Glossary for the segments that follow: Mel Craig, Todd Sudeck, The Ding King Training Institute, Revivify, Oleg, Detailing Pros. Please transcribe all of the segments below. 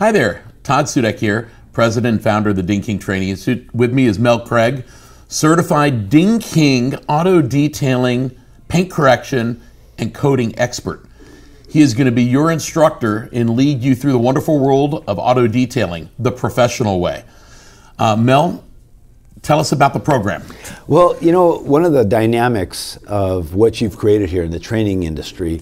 Hi there, Todd Sudeck here, president and founder of the Ding King Training Institute. With me is Mel Craig, certified Ding King auto detailing, paint correction, and coating expert. He is going to be your instructor and lead you through the wonderful world of auto detailing, the professional way. Mel, tell us about the program. Well, you know, one of the dynamics of what you've created here in the training industry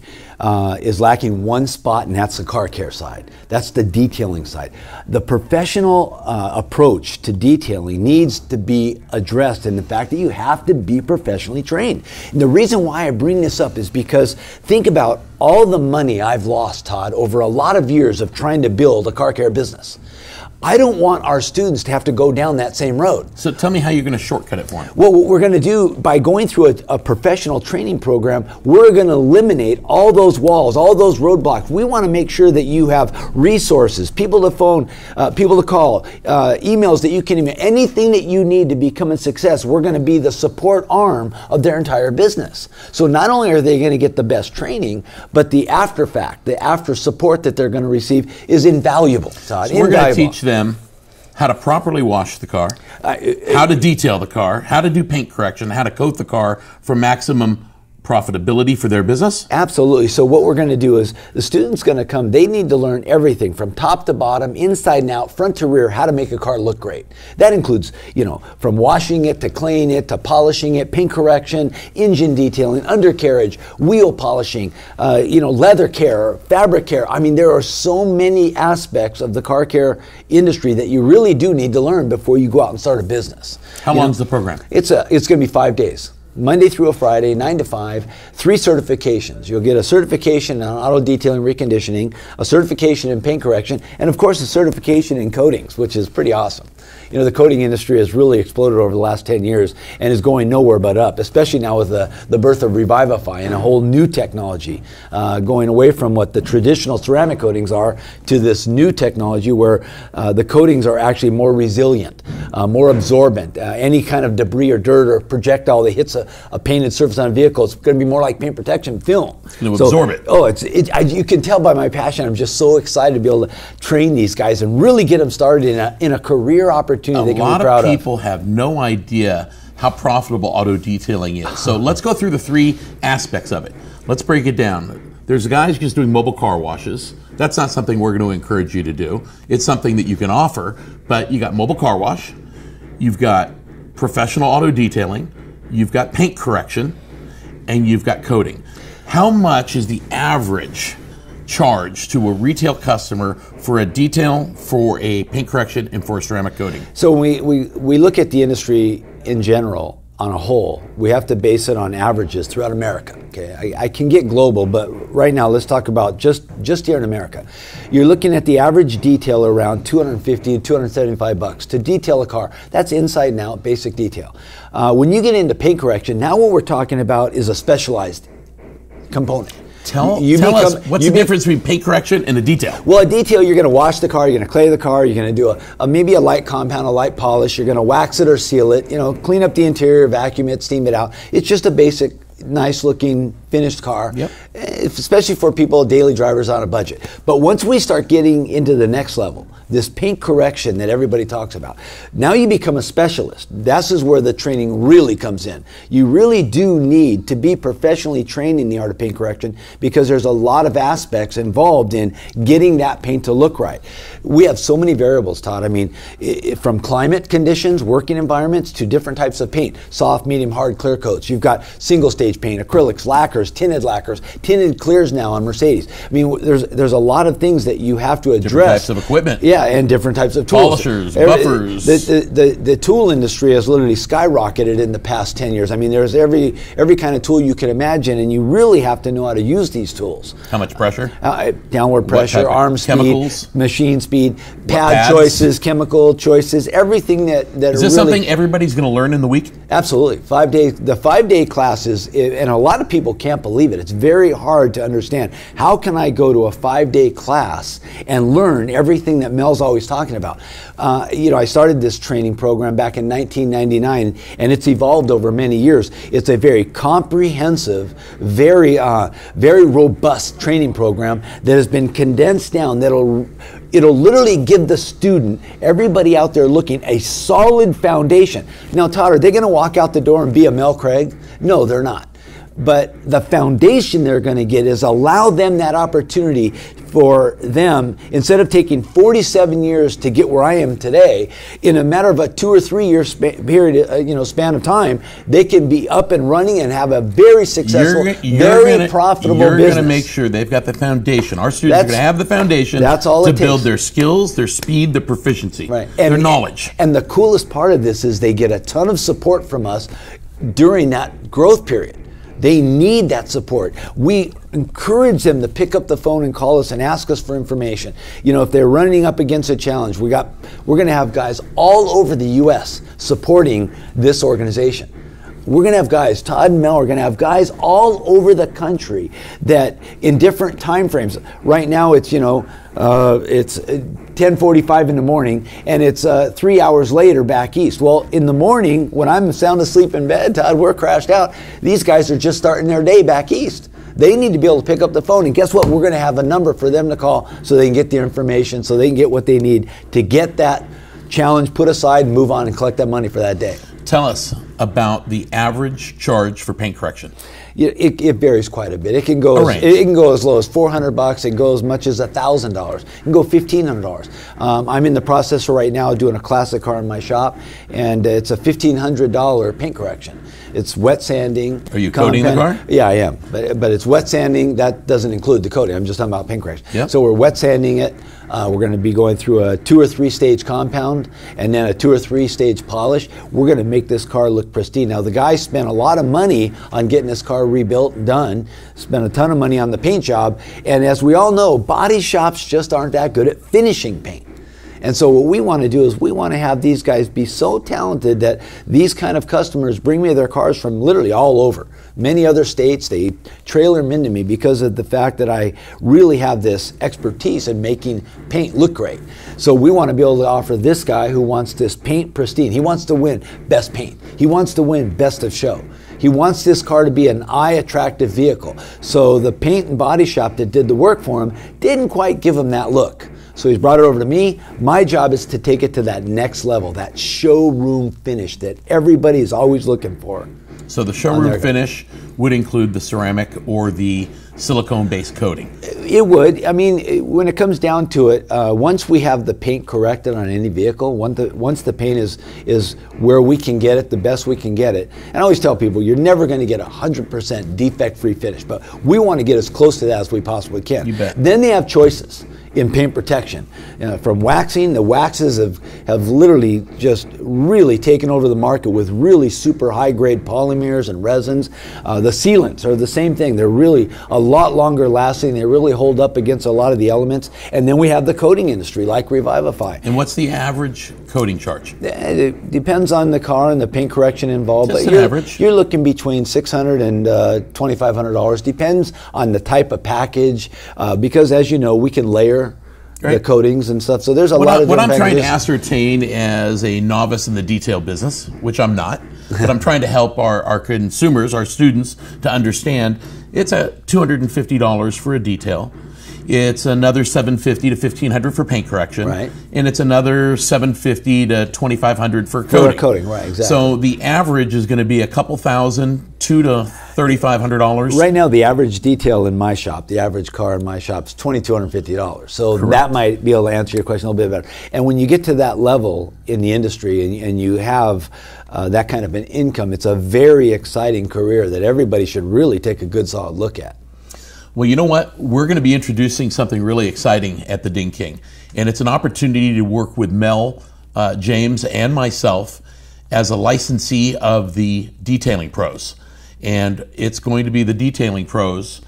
is lacking one spot, and that's the car care side. That's the detailing side. The professional approach to detailing needs to be addressed, and the fact that you have to be professionally trained. And the reason why I bring this up is because think about all the money I've lost, Todd, over a lot of years of trying to build a car care business. I don't want our students to have to go down that same road. So tell me how you're going to shortcut it for them. Well, what we're going to do by going through a professional training program, we're going to eliminate all those walls, all those roadblocks. We want to make sure that you have resources, people to phone, people to call, emails that you can email, anything that you need to become a success. We're going to be the support arm of their entire business. So not only are they going to get the best training, but the after fact, the after support that they're going to receive is invaluable, Todd. So we're going to teach them how to properly wash the car, how to detail the car, how to do paint correction, how to coat the car for maximum profitability for their business? Absolutely. So what we're going to do is the student's going to come, they need to learn everything from top to bottom, inside and out, front to rear, how to make a car look great. That includes, you know, from washing it to cleaning it to polishing it, paint correction, engine detailing, undercarriage, wheel polishing, you know, leather care, fabric care. I mean, there are so many aspects of the car care industry that you really do need to learn before you go out and start a business. How long's the program? It's going to be 5 days. Monday through a Friday, 9 to 5, 3 certifications. You'll get a certification on auto detailing reconditioning, a certification in paint correction, and of course a certification in coatings, which is pretty awesome. You know, the coating industry has really exploded over the last 10 years and is going nowhere but up, especially now with the birth of Revivify and a whole new technology going away from what the traditional ceramic coatings are to this new technology where the coatings are actually more resilient, more absorbent. Any kind of debris or dirt or projectile that hits a painted surface on a vehicle, it's going to be more like paint protection film. It's going to absorb it. Oh, you can tell by my passion. I'm just so excited to be able to train these guys and really get them started in a career opportunity they can be proud of. A lot of people have no idea how profitable auto detailing is. So let's go through the 3 aspects of it. Let's break it down. There's guys just doing mobile car washes. That's not something we're going to encourage you to do. It's something that you can offer, but you got mobile car wash, you've got professional auto detailing, you've got paint correction, and you've got coating. How much is the average charge to a retail customer for a detail, for a paint correction, and for a ceramic coating? So we look at the industry in general. On a whole, we have to base it on averages throughout America. Okay, I can get global, but right now let's talk about just here in America. You're looking at the average detail around $250 to $275 to detail a car. That's inside and out, basic detail. When you get into paint correction, now what we're talking about is a specialized component. Tell us, what's the difference between paint correction and a detail? Well, a detail, you're going to wash the car, you're going to clay the car, you're going to do maybe a light compound, a light polish, you're going to wax it or seal it, you know, clean up the interior, vacuum it, steam it out. It's just a basic, nice looking, finished car, yep. Especially for people, daily drivers on a budget. But once we start getting into the next level, this paint correction that everybody talks about, now you become a specialist. This is where the training really comes in. You really do need to be professionally trained in the art of paint correction because there's a lot of aspects involved in getting that paint to look right. We have so many variables, Todd. I mean, from climate conditions, working environments, to different types of paint, soft, medium, hard, clear coats. You've got single stage paint, acrylics, lacquers, tinted clears now on Mercedes. I mean, there's a lot of things that you have to address. Different types of equipment. Yeah, and different types of tools. Polishers, buffers. The tool industry has literally skyrocketed in the past 10 years. I mean, there's every kind of tool you can imagine, and you really have to know how to use these tools. How much pressure? Downward pressure, arm speed, chemicals? Machine speed, pad choices, chemical choices, everything that is this really something everybody's going to learn in the week? Absolutely. 5 days. The 5-day classes, and a lot of people can't believe it. It's very hard to understand. How can I go to a 5-day class and learn everything that Mel's always talking about? You know, I started this training program back in 1999, and it's evolved over many years. It's a very comprehensive, very robust training program that has been condensed down that'll It'll literally give the student, everybody out there looking, a solid foundation. Now, Todd, are they going to walk out the door and be a Mel Craig? No, they're not. But the foundation they're going to get is allow them that opportunity for them, instead of taking 47 years to get where I am today, in a matter of a 2 or 3 year period, span of time, they can be up and running and have a very successful, profitable business. You're going to make sure they've got the foundation. Our students are going to have the foundation to build their skills, their speed, their proficiency, their knowledge. And the coolest part of this is they get a ton of support from us during that growth period. They need that support. We encourage them to pick up the phone and call us and ask us for information. You know, if they're running up against a challenge, we're going to have guys all over the U.S. supporting this organization. We're going to have guys, Todd and Mel are going to have guys all over the country that in different time frames. Right now it's, it's 10:45 in the morning and it's 3 hours later back east. Well, in the morning when I'm sound asleep in bed, Todd, we're crashed out. These guys are just starting their day back east. They need to be able to pick up the phone, and guess what? We're going to have a number for them to call so they can get their information, so they can get what they need to get that challenge put aside and move on and collect that money for that day. Tell us about the average charge for paint correction. It varies quite a bit. It can go as low as $400. It can go as much as $1,000. It can go $1,500. I'm in the process right now doing a classic car in my shop, and it's a $1,500 paint correction. It's wet sanding. Are you coating the car? Yeah, I am. But it's wet sanding. That doesn't include the coating. I'm just talking about paint correction. Yep. So we're wet sanding it. We're going to be going through a 2 or 3 stage compound and then a 2 or 3 stage polish. We're going to make this car look pristine. Now, the guy spent a lot of money on getting this car rebuilt and done, spent a ton of money on the paint job, and as we all know, body shops just aren't that good at finishing paint. And so what we want to do is we want to have these guys be so talented that these kind of customers bring me their cars from literally all over. Many other states, they trailer them into me because of the fact that I really have this expertise in making paint look great. So we want to be able to offer this guy who wants this paint pristine. He wants to win best paint. He wants to win best of show. He wants this car to be an eye-attractive vehicle. So the paint and body shop that did the work for him didn't quite give him that look. So he's brought it over to me. My job is to take it to that next level, that showroom finish that everybody is always looking for. So the showroom finish would include the ceramic or the silicone-based coating? It would. I mean, when it comes down to it, once we have the paint corrected on any vehicle, once the paint is where we can get it, the best we can get it, and I always tell people, you're never going to get a 100% defect-free finish, but we want to get as close to that as we possibly can. You bet. Then they have choices in paint protection. From waxing, the waxes have literally just really taken over the market with really super high-grade polymers and resins. The sealants are the same thing. They're really a lot longer lasting. They really hold up against a lot of the elements. And then we have the coating industry like Revivify. And what's the average coating charge? It depends on the car and the paint correction involved. Just but an average? You're looking between $600 and $2,500. Depends on the type of package because, as you know, we can layer the coatings and stuff. So there's a lot of what I'm trying to ascertain as a novice in the detail business, which I'm not, but I'm trying to help our consumers, our students, to understand it's a $250 for a detail. It's another $750 to $1,500 for paint correction, and it's another $750 to $2,500 for coating. Exactly. So the average is going to be a couple thousand, $200 to $3,500. Right now, the average detail in my shop, the average car in my shop, is $2,250. So that might be able to answer your question a little bit better. And when you get to that level in the industry and you have that kind of an income, it's a very exciting career that everybody should really take a good solid look at. Well, you know what? We're going to be introducing something really exciting at the Ding King, and it's an opportunity to work with Mel, James, and myself as a licensee of the Detailing Pros, and it's going to be the Detailing Pros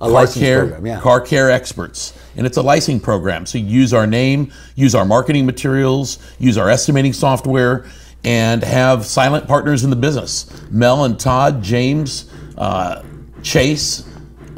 car care experts, and it's a licensing program. So you use our name, use our marketing materials, use our estimating software, and have silent partners in the business: Mel and Todd, James, Chase,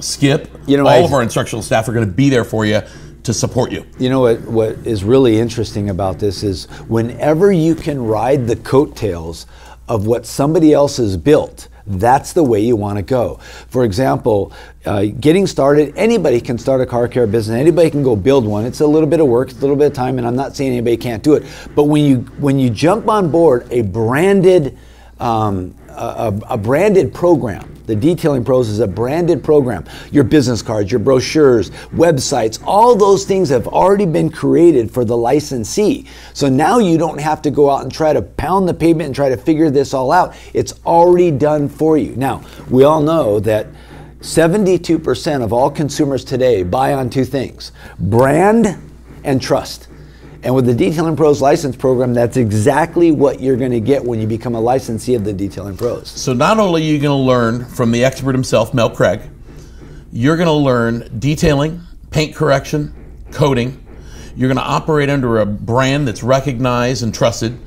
Skip. All of our instructional staff are going to be there for you to support you. You know what is really interesting about this is whenever you can ride the coattails of what somebody else has built, That's the way you want to go. For example, getting started, anybody can start a car care business. Anybody can go build one. It's a little bit of work, it's a little bit of time, and I'm not saying anybody can't do it. But when you jump on board a branded branded program, the Detailing Pros is a branded program. Your business cards, your brochures, websites, all those things have already been created for the licensee. So now you don't have to go out and try to pound the pavement and try to figure this all out. It's already done for you. Now, we all know that 72% of all consumers today buy on two things: brand and trust. And with the Detailing Pros license program, that's exactly what you're going to get when you become a licensee of the Detailing Pros. So not only are you going to learn from the expert himself, Mel Craig, you're going to learn detailing, paint correction, coating. You're going to operate under a brand that's recognized and trusted.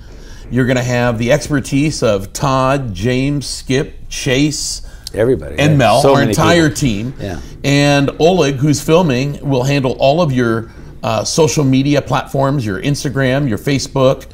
You're going to have the expertise of Todd, James, Skip, Chase, everybody, and Mel, so our entire team. Yeah. And Oleg, who's filming, will handle all of your social media platforms, your Instagram, your Facebook,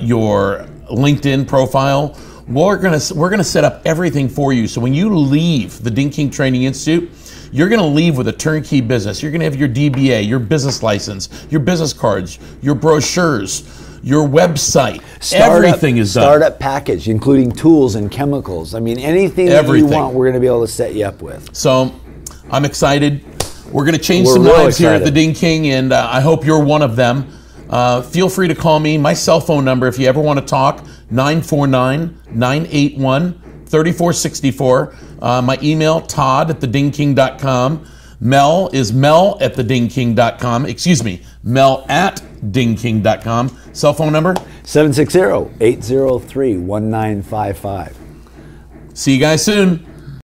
your LinkedIn profile. We're gonna set up everything for you. So when you leave the Ding King Training Institute, you're gonna leave with a turnkey business. You're gonna have your DBA, your business license, your business cards, your brochures, your website. Everything is done. Startup package, including tools and chemicals. I mean, anything that you want, we're gonna be able to set you up with. So I'm excited. We're going to change some lives here at the Ding King, and I hope you're one of them. Feel free to call me. My cell phone number, if you ever want to talk, 949-981-3464. My email, todd@thedingking.com. Mel is mel@thedingking.com. Excuse me, mel@dingking.com. Cell phone number? 760-803-1955. See you guys soon.